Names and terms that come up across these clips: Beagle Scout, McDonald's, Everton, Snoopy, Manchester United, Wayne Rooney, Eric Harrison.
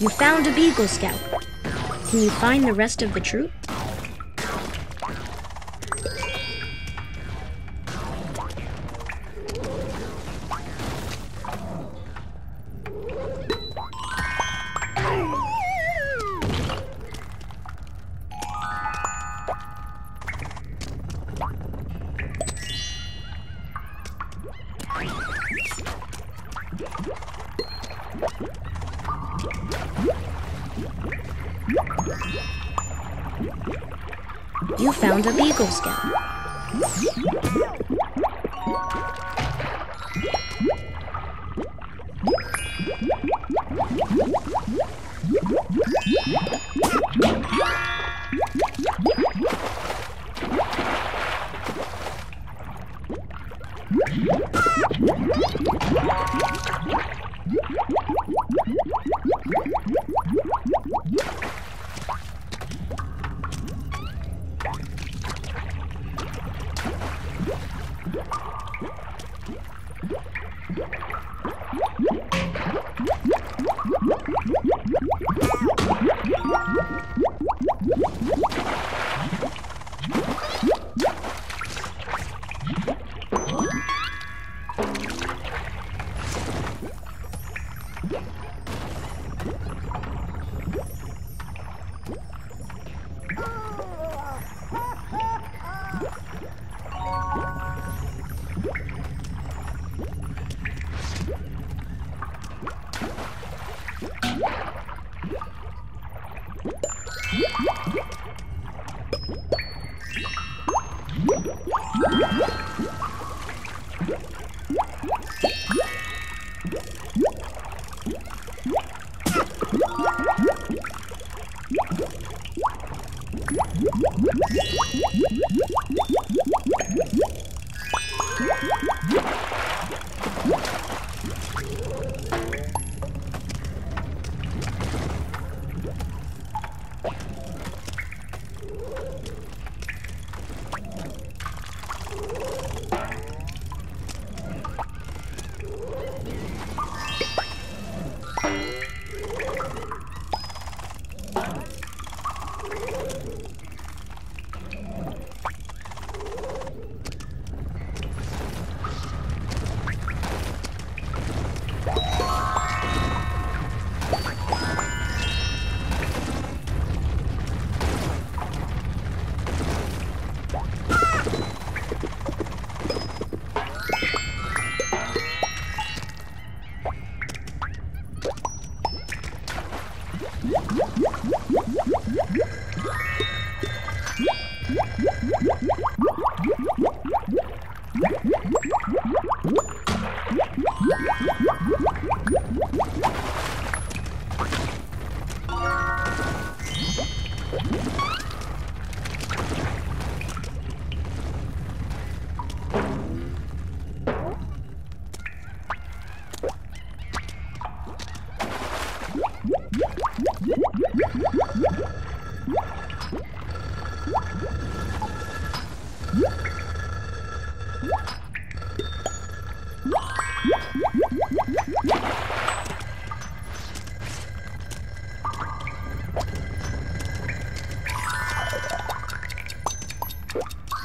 You found a Beagle Scout. Can you find the rest of the troop? You found a Beagle Scout.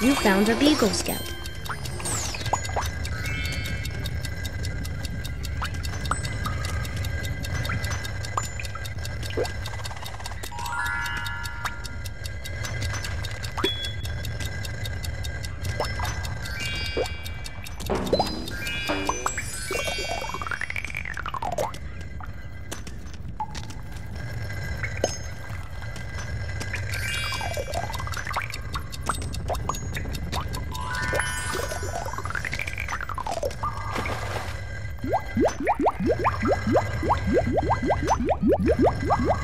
You found a Beagle Scout.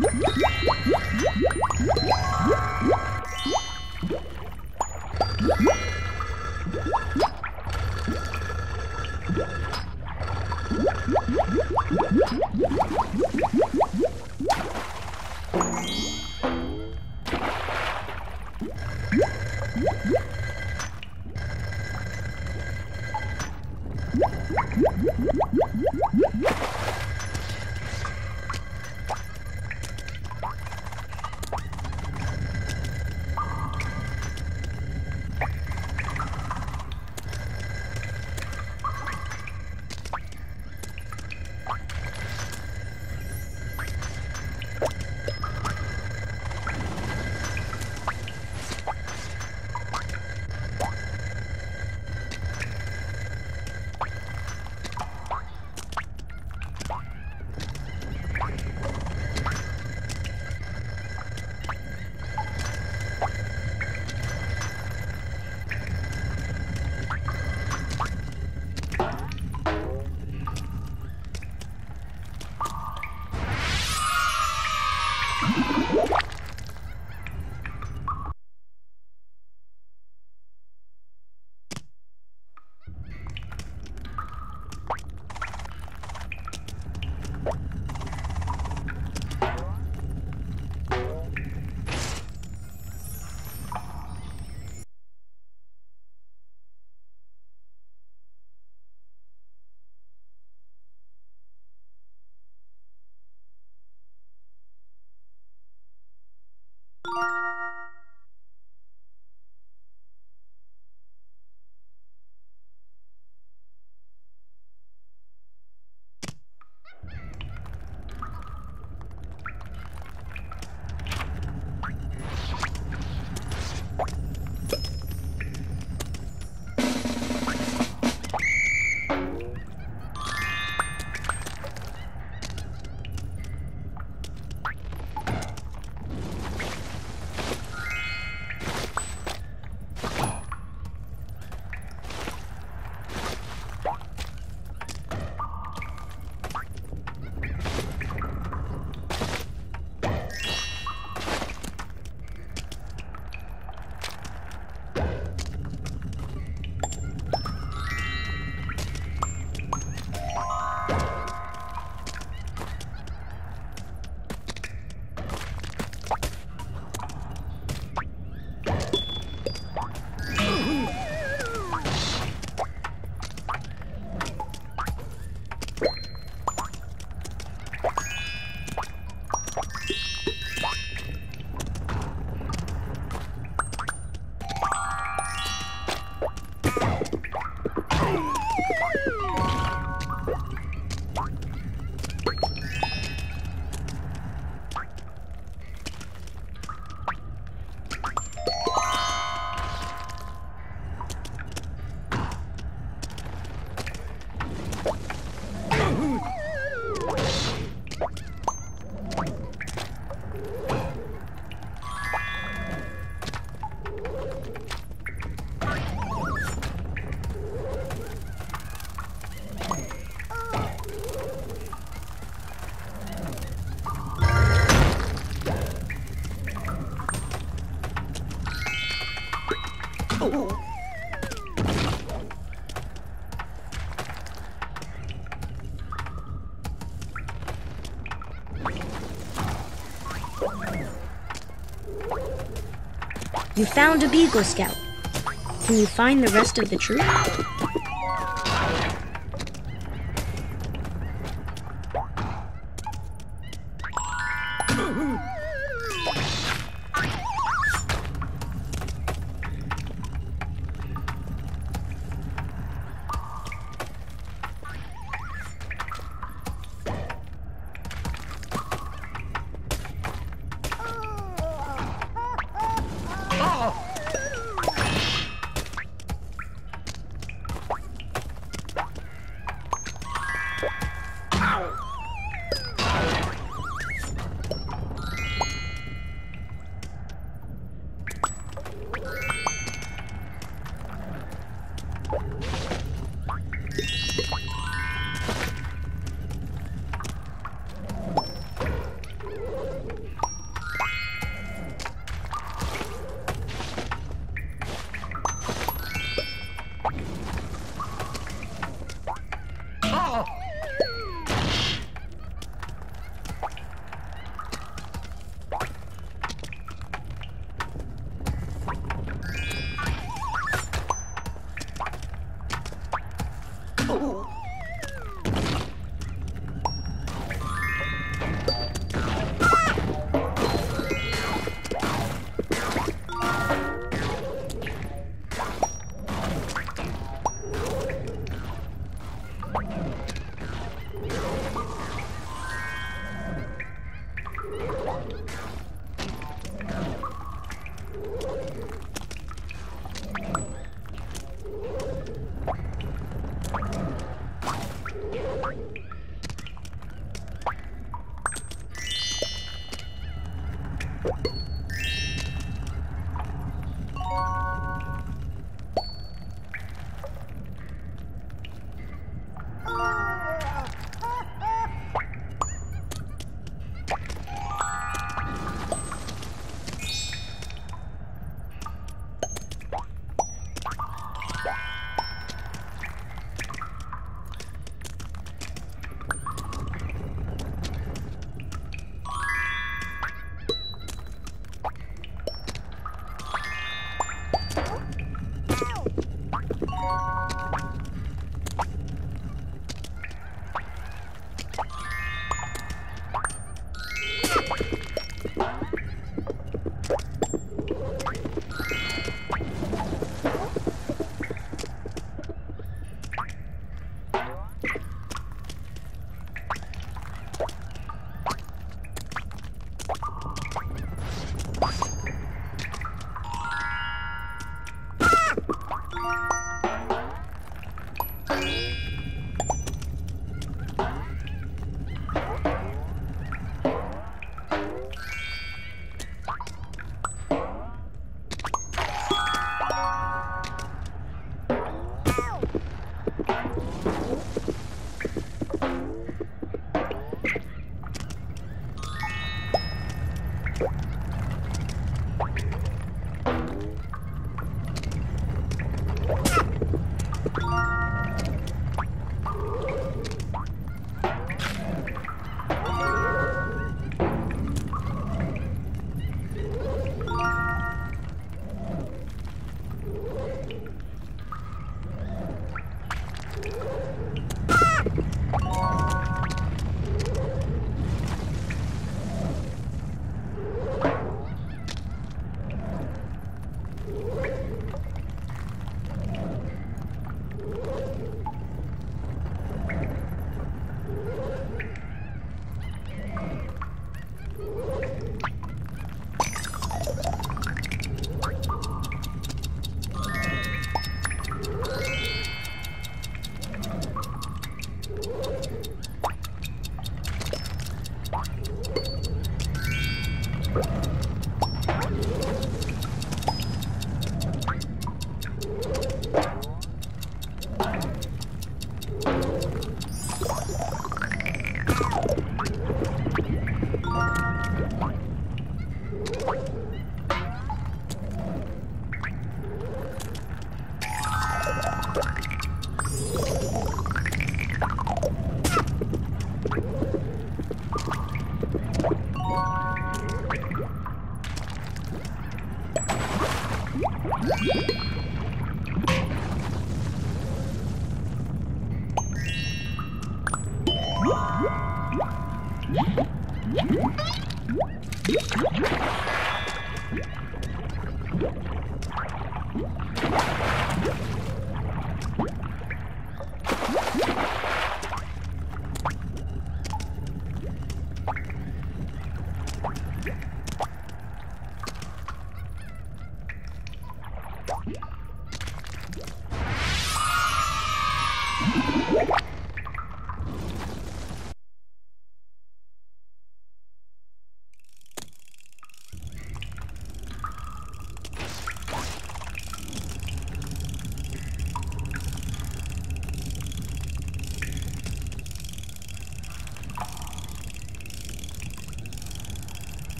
What? You found a Beagle Scout. Can you find the rest of the troop?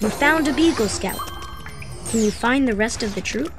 You found a Beagle Scout. Can you find the rest of the troop?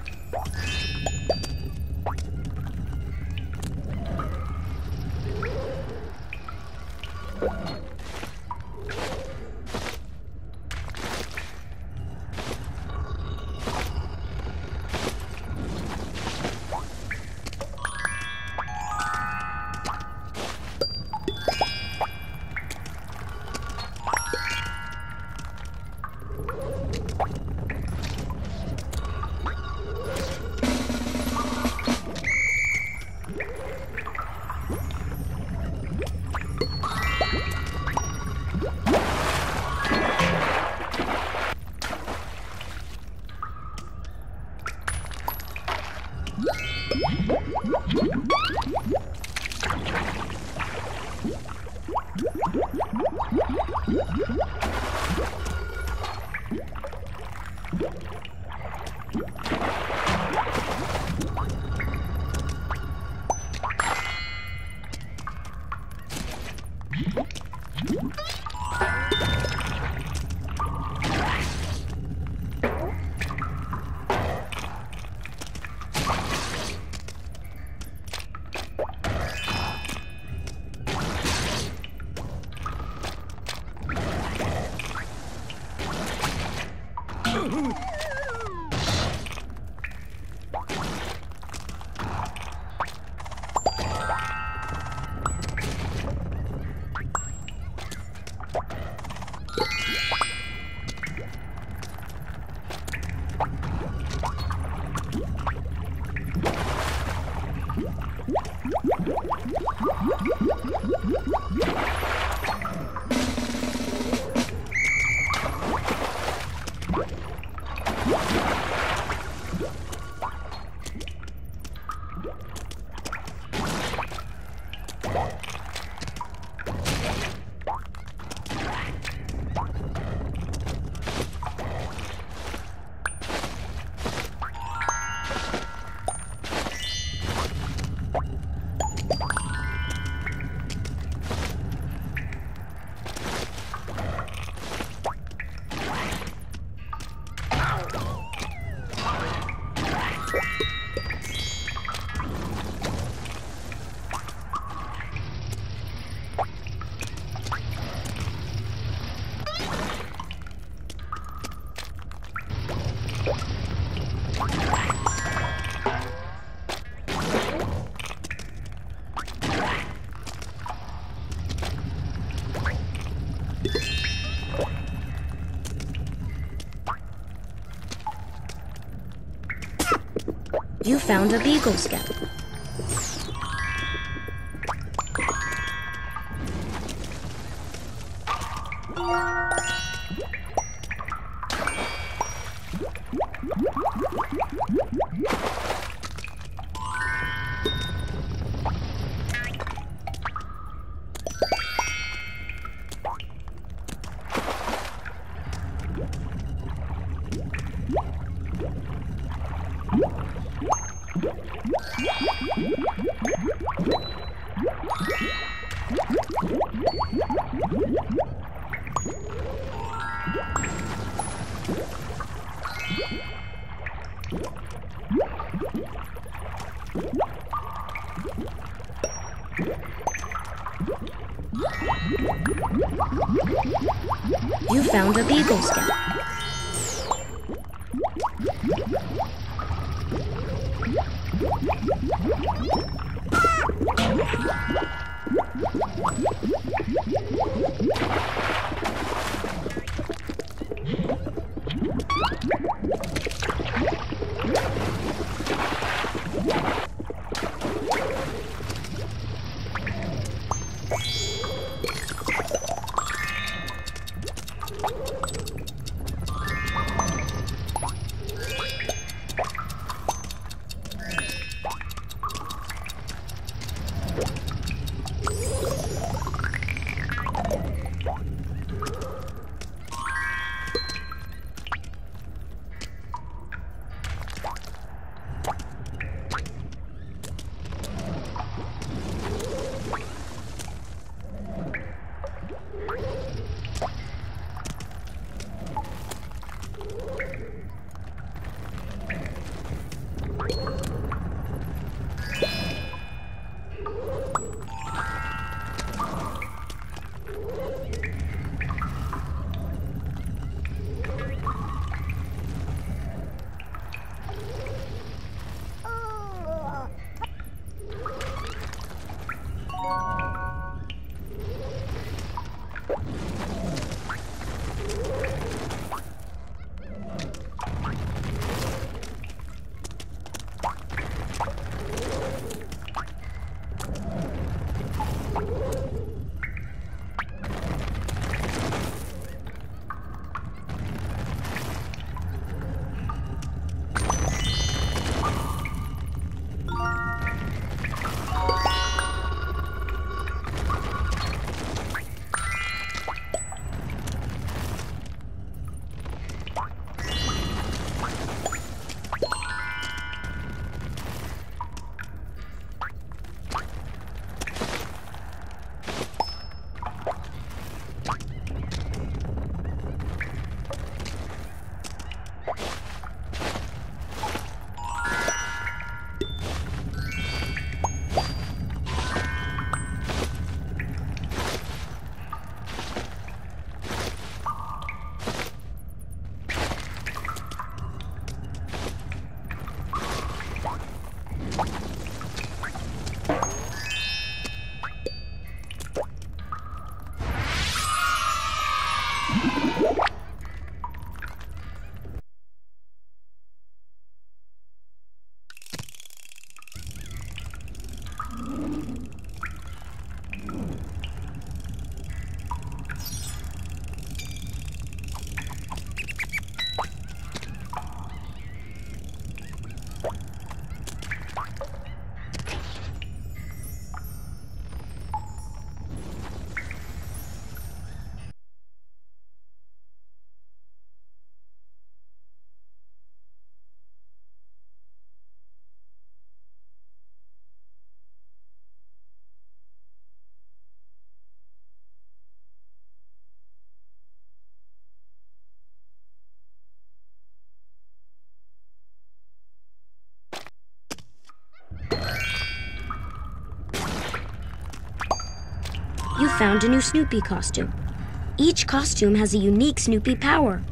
found a Beagle Scout. You found a Beagle Scout. You found a new Snoopy costume. Each costume has a unique Snoopy power.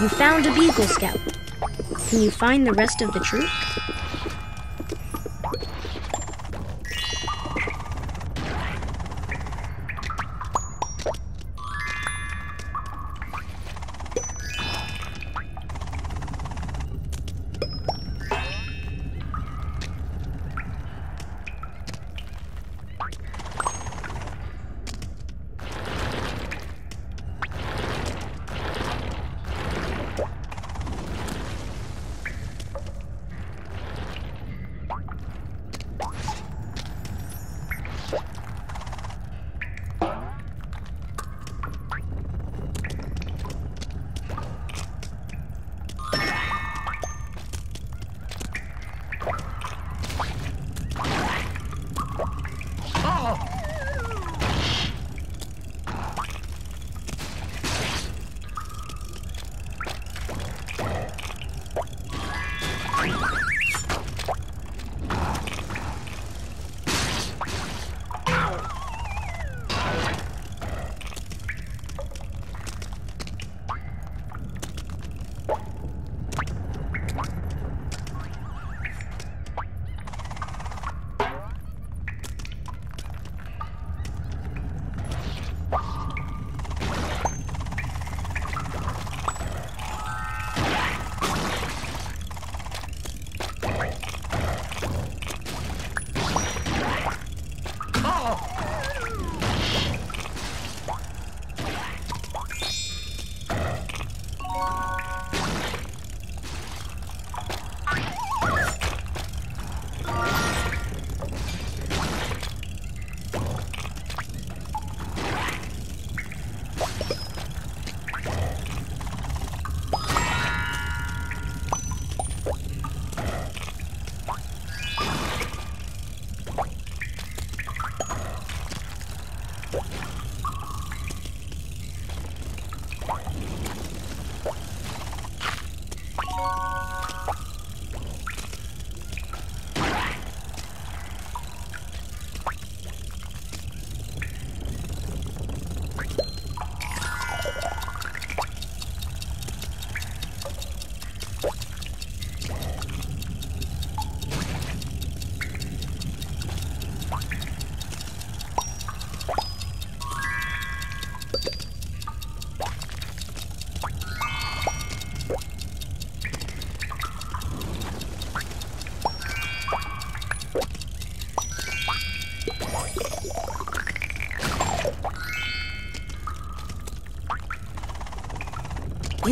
You found a Beagle Scout. Can you find the rest of the troop?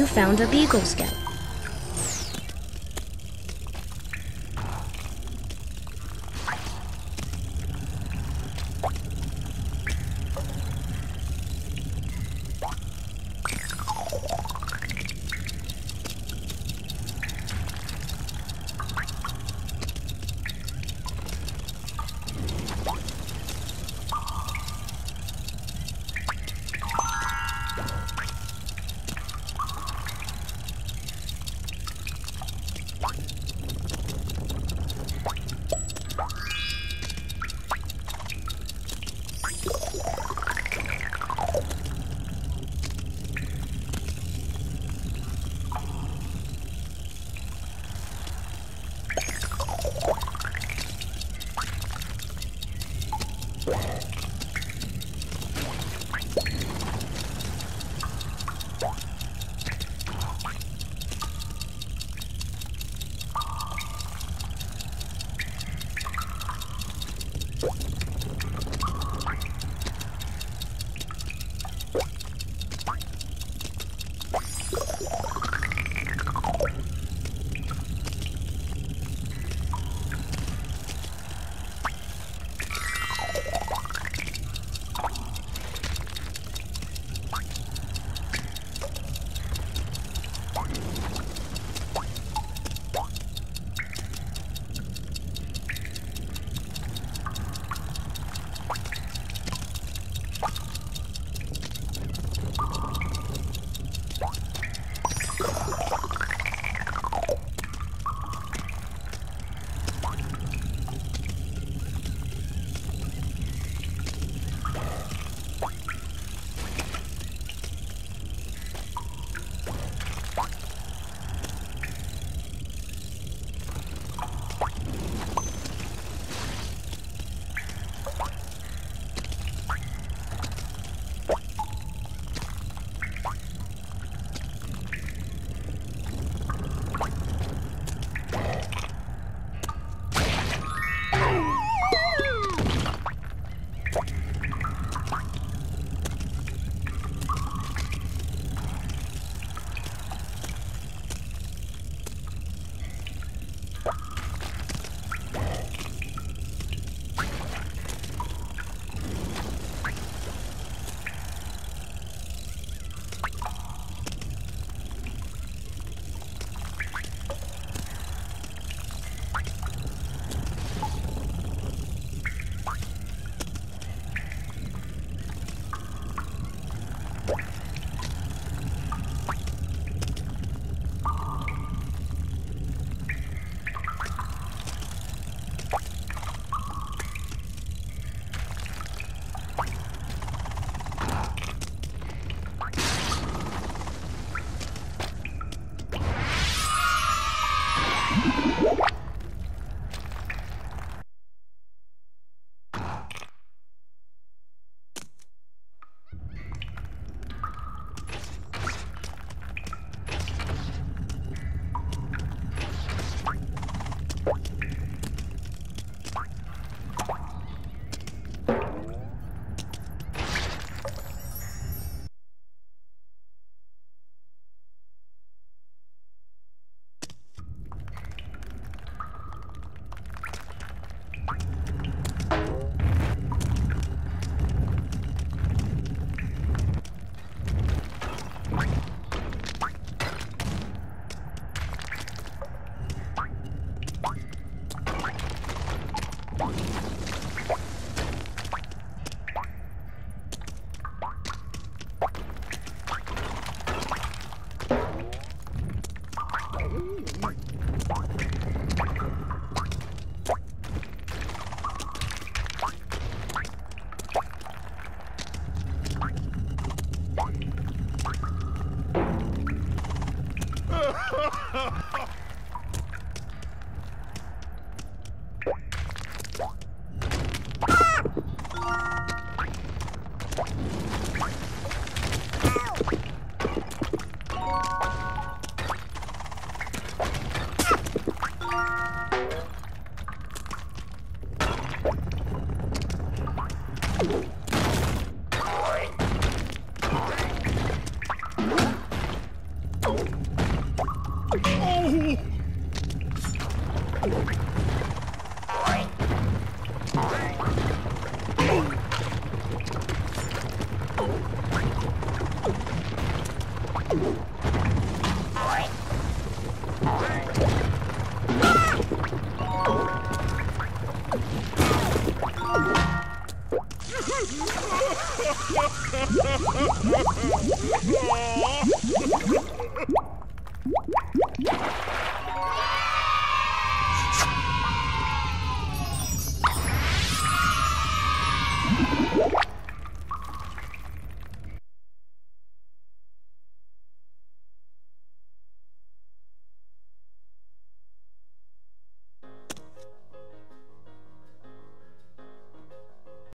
you found a Beagle Scout.